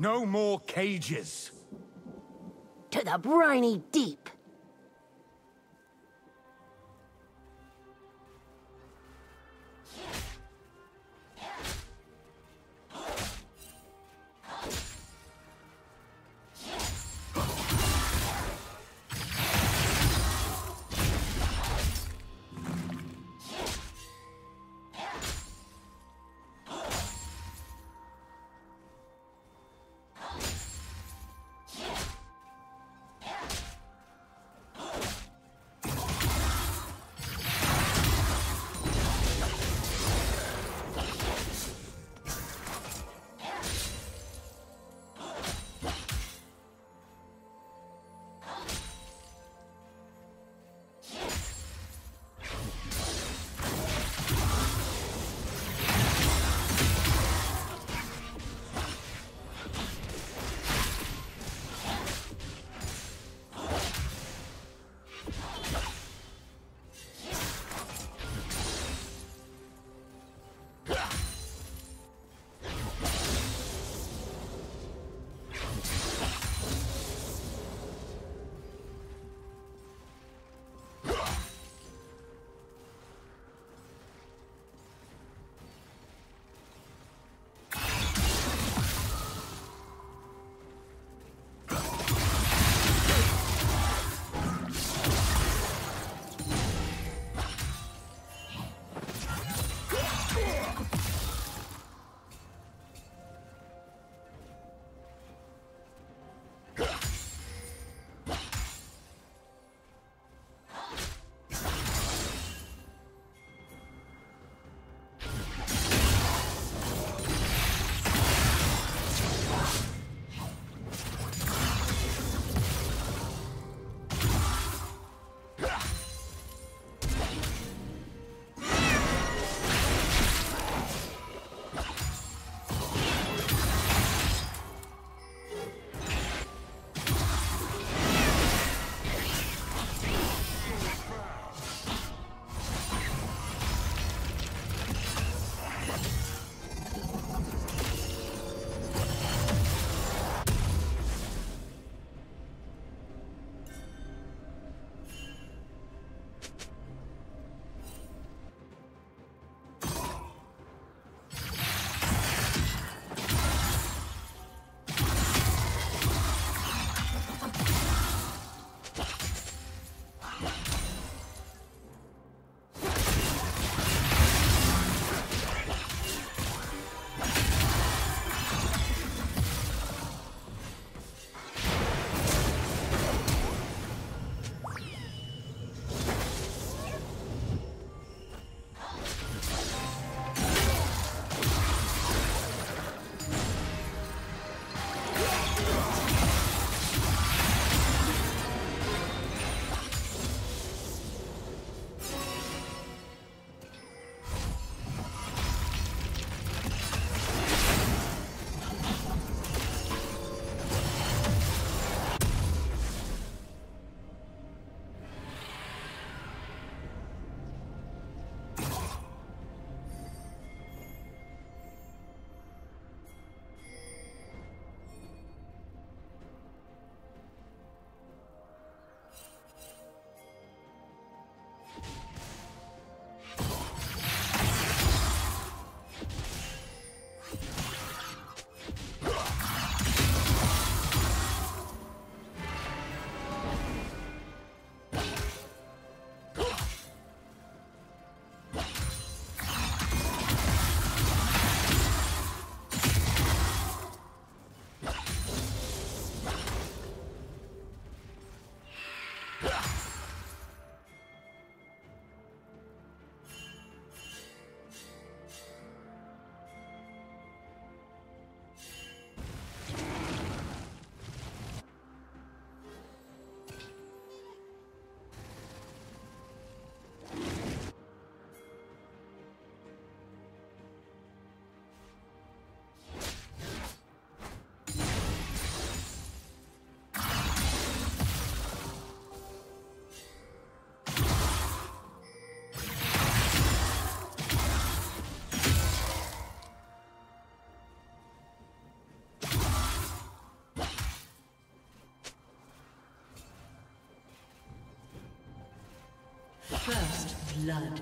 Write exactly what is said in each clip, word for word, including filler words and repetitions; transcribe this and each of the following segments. No more cages. To the briny deep. First blood.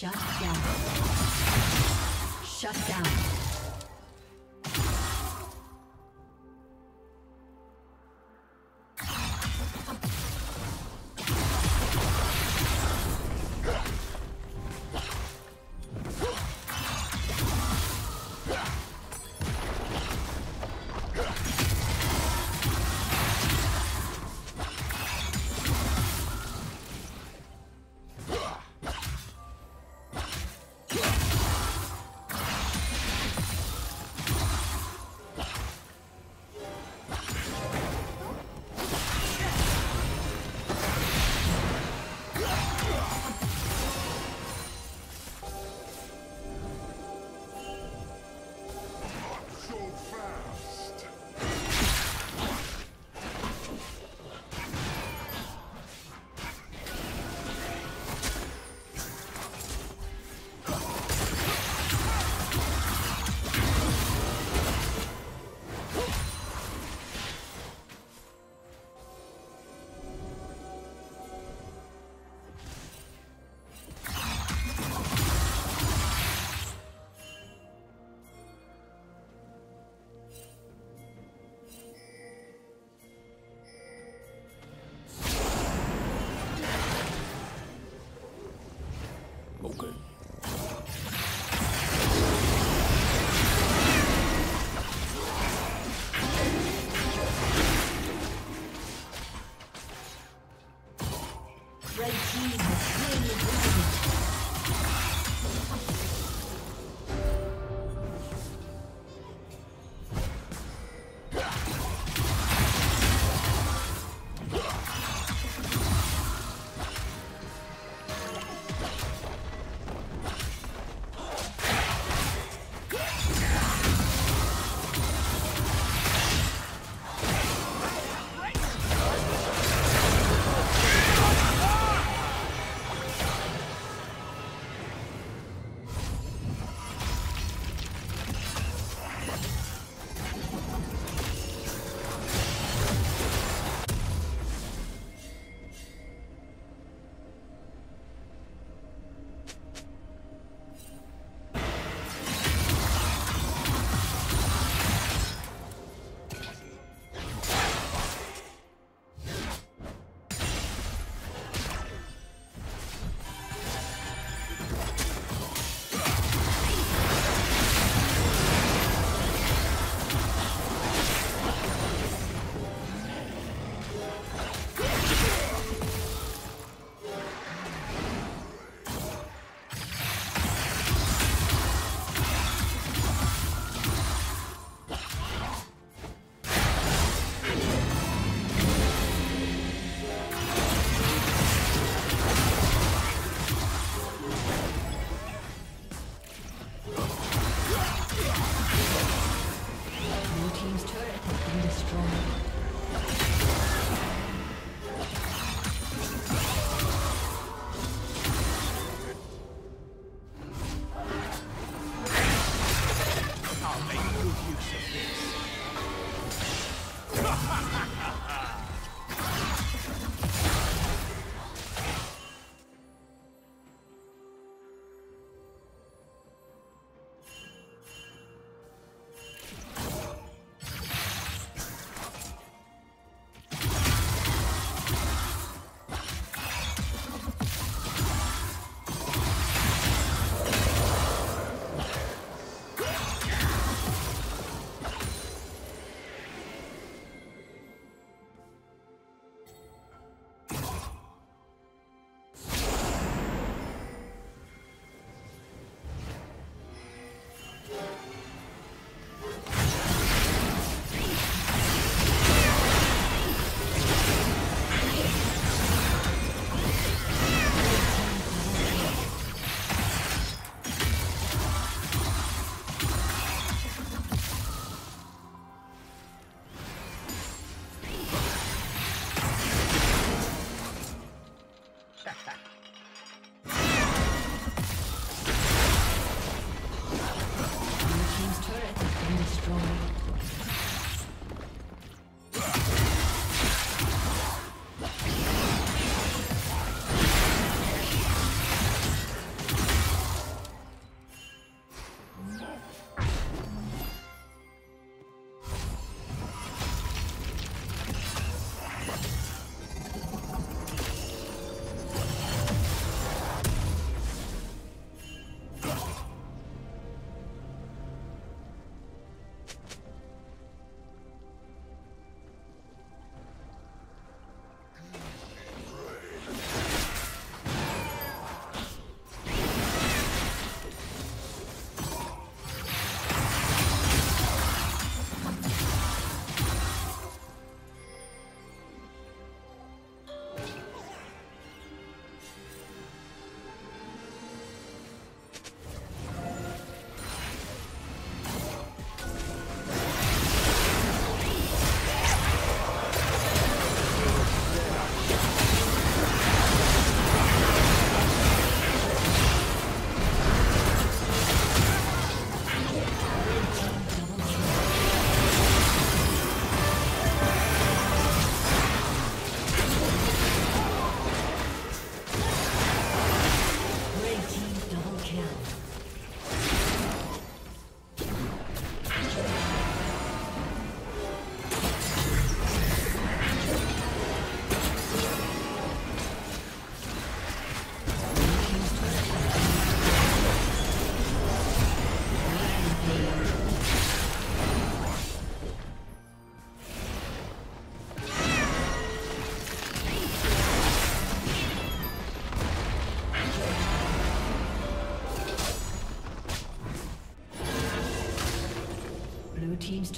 Shut down. Shut down.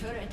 turret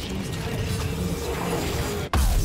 Blue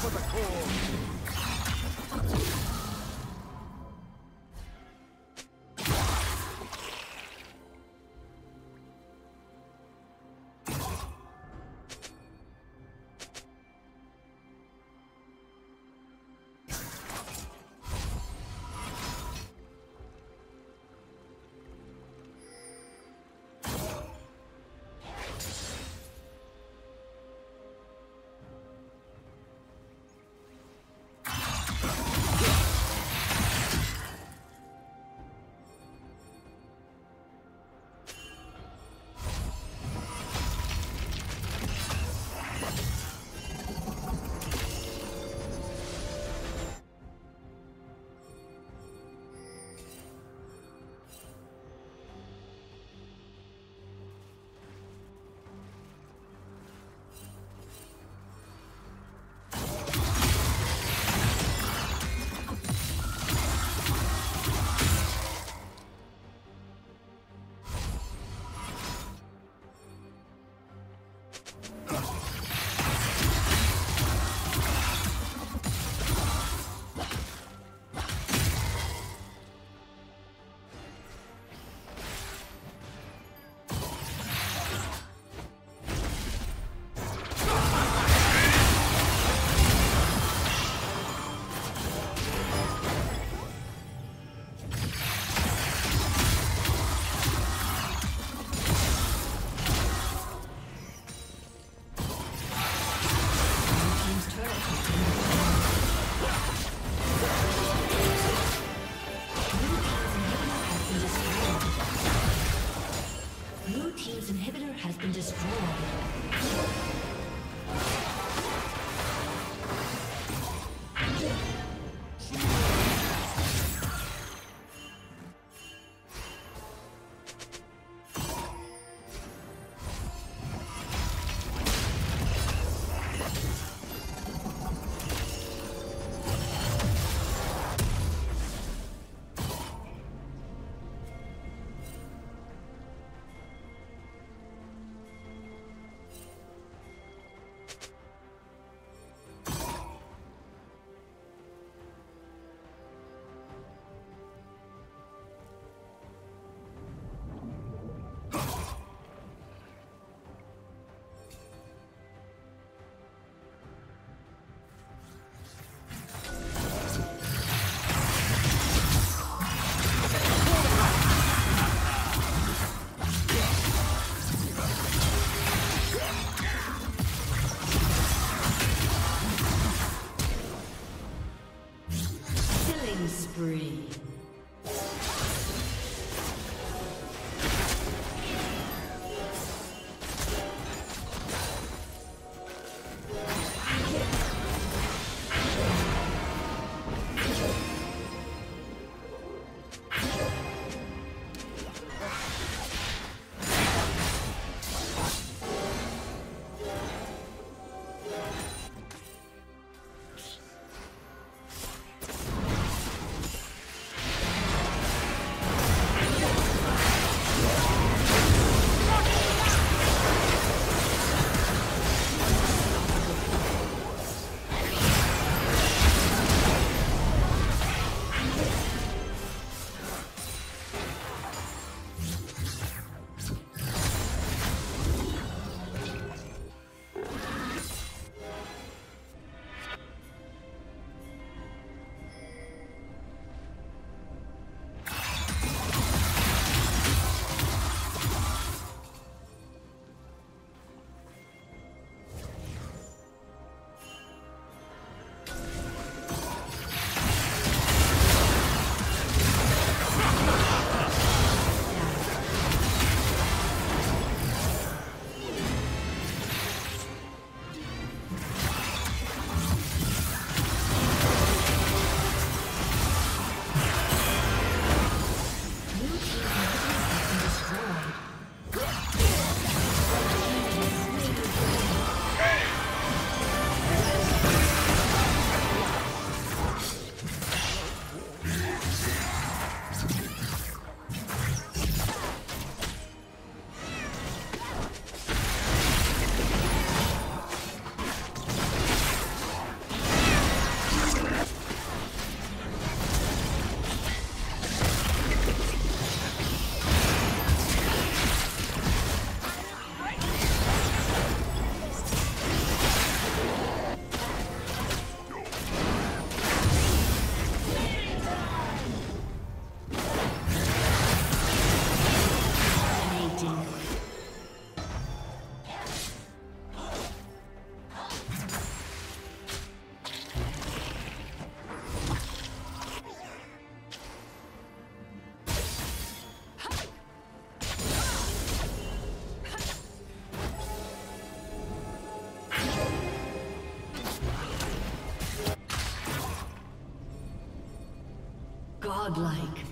For the core. Godlike.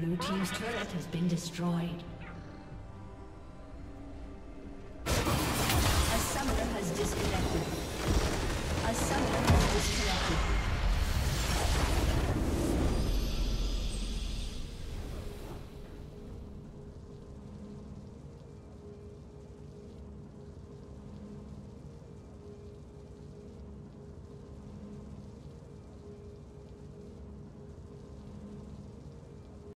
Blue team's turret has been destroyed.